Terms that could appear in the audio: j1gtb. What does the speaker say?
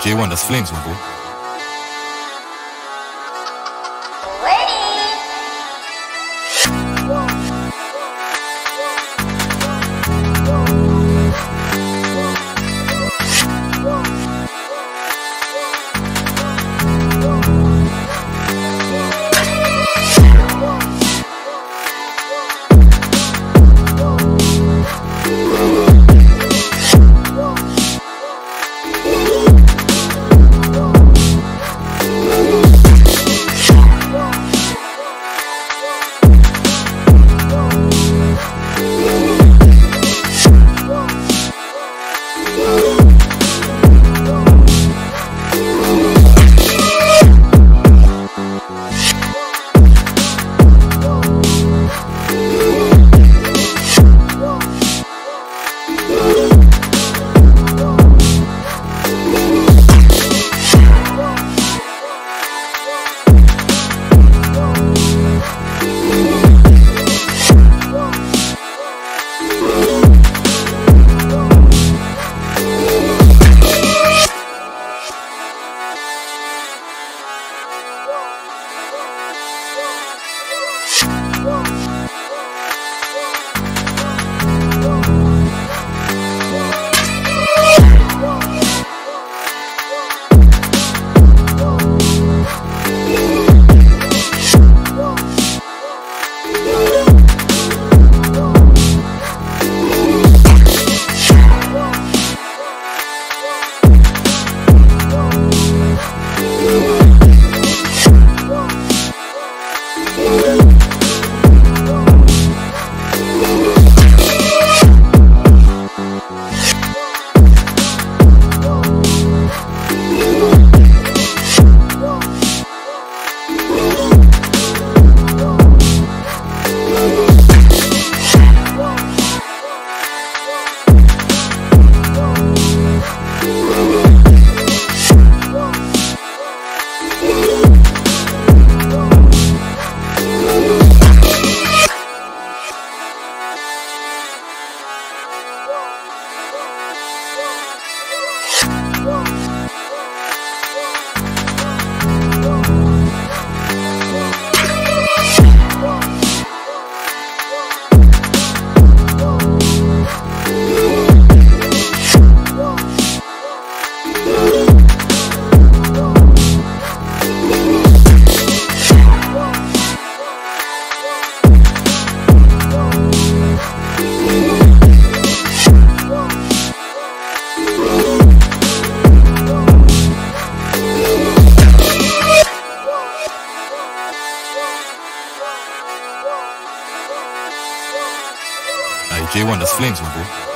J1, that's flames, man, bro. J1, that's flames, my bro.